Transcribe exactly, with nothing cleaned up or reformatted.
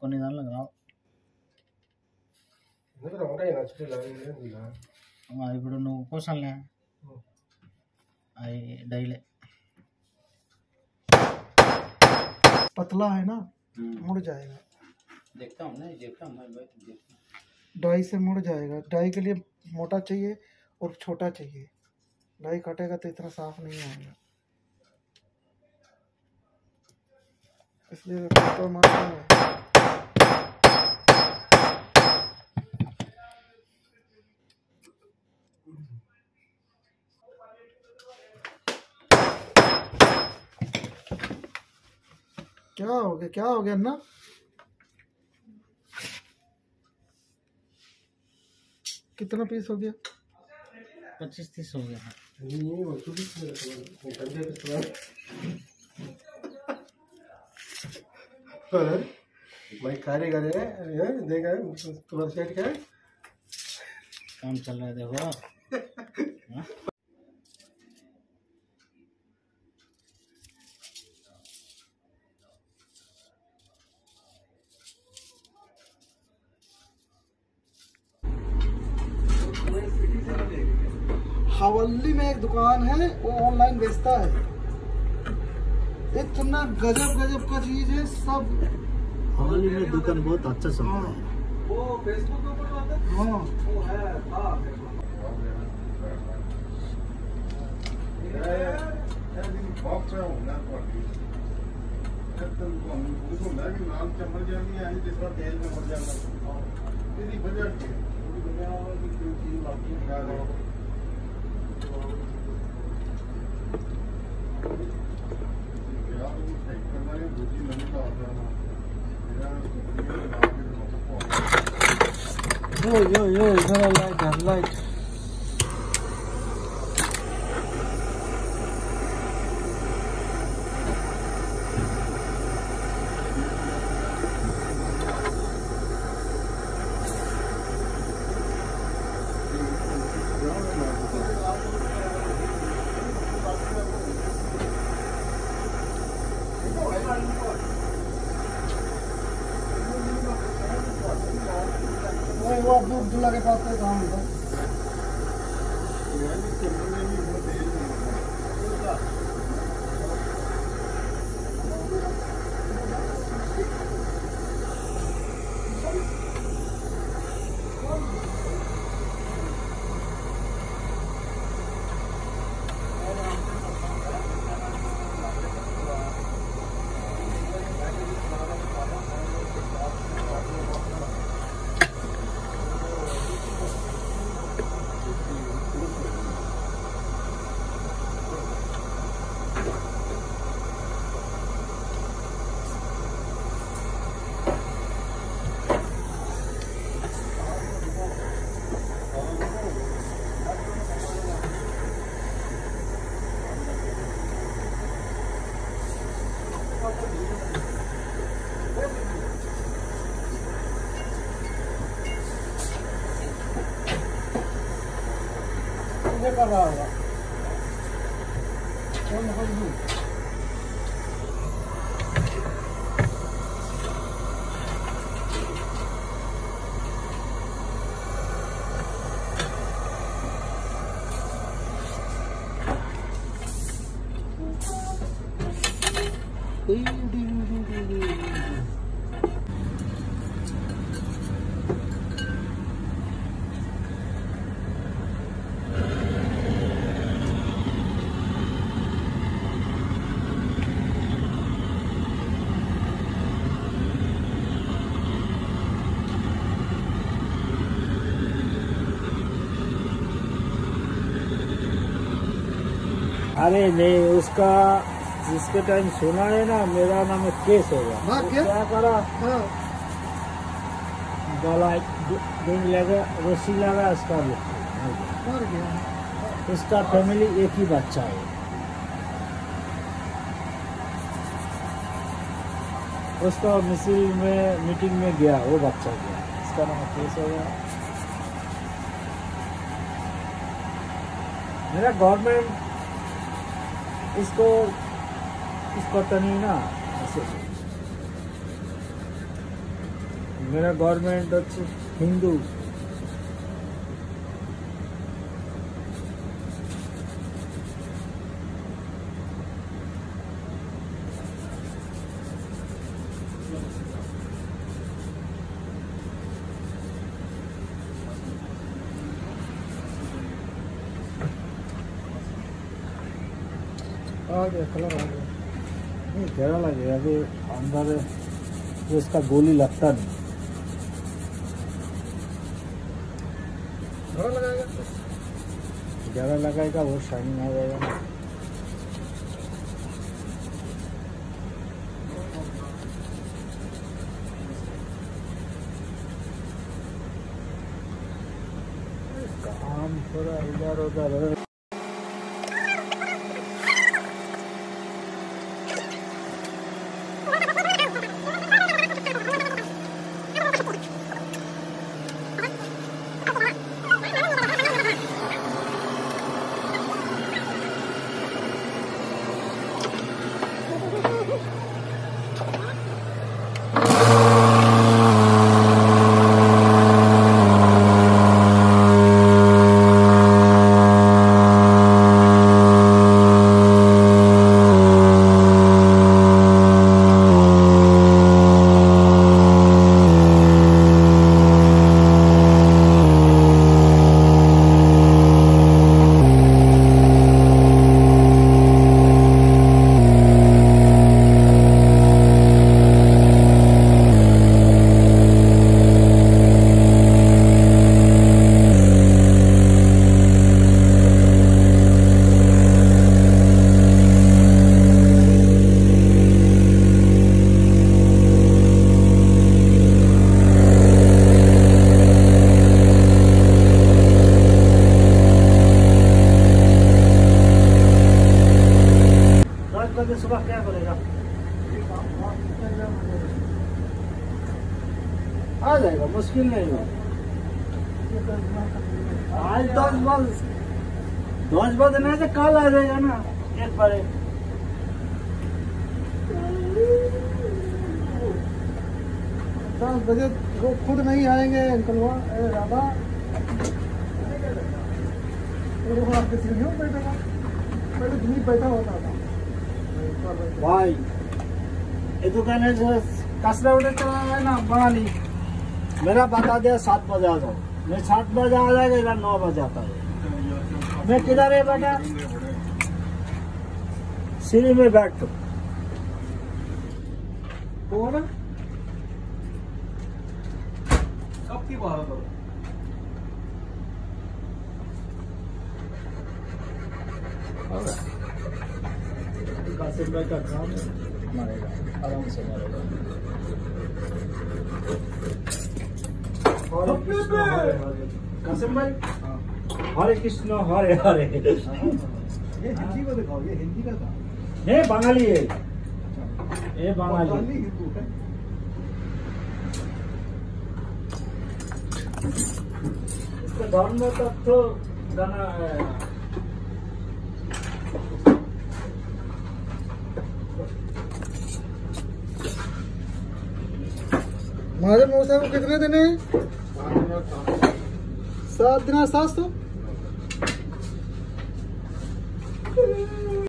కొన్ని దానిలో రావు ఇప్పుడు నువ్వు కోసాలనే అవి డైలే पतला है ना मुड़ जाएगा। देखता हूँ ना देखता हूँ डाई से मुड़ जाएगा। डाई के लिए मोटा चाहिए और छोटा चाहिए। डाई काटेगा तो इतना साफ नहीं आएगा, इसलिए तो मारता है। क्या हो गया क्या हो गया ना कितना पीस हो गया? पच्चीस तीस हो गया। भाई कारीगर है देखा तुम्हारा सेट का काम चल रहा है देखो। हवली में एक दुकान है, वो ऑनलाइन बेचता है इतना गजब गजब का चीज है सब। हवली में दुकान बहुत अच्छा समझ है। वो फेसबुक पे ऊपर आता है। हां वो है हां बॉक्स है ना पड़ी एकदम उसको लगी नाम चमक जानी है जिसका तेल में भर जाना तेरी बजट की पूरी दुनिया और कोई चीज बाकी लगा रहा है। Yo yo yo, you gotta like that like. वो अब्दुल अब्दुल्ला के पास से काम होता कर रहा होगा अरे नहीं उसका जिसके टाइम सुना है ना मेरा नाम केस होगा क्या करा गला दिन लगा रस्सी लगा उसका उसका फैमिली एक ही बच्चा है। उसका मिसिल में मीटिंग में गया वो बच्चा गया इसका नाम केस होगा। मेरा गवर्नमेंट इसको इस कॉटन ही ना मेरा गवर्नमेंट अच्छे हिंदू आ गया कलर आ गया नहीं गहरा लगे अभी अंदर जो इसका गोली लगता नहीं गहरा लगाएगा गहरा लगाएगा वो शाइनिंग आ जाएगा। काम थोड़ा इधर उधर सुबह क्या बोलेगा आ जाएगा मुश्किल नहीं है। आज दस बज दस बजे नहीं तो कल आ जाएगा ना एक बार दस बजे वो खुद नहीं आएंगे अंकल वहाँ राधा बैठेगा पहले धूप बैठा होता था भाई ये दुकान है कचरा उठे चला है ना बना ली मेरा बता दिया सात बजे आ जाओ मैं सात बजे आ जाएगा इधर नौ बजे आता है मैं किधर है बेटा सीढ़ी में बैठ तो ना सबकी बात करो का काम मारेगा आराम से मारेगा कासिम भाई हरे कृष्ण हरे हरे ये हिंदी को दिखाओ ये हिंदी का काम ये बंगाली है ये बंगाली इसका धर्म तत्व गाना महाराज मौसा को कितने दिन है सात दिन सात सौ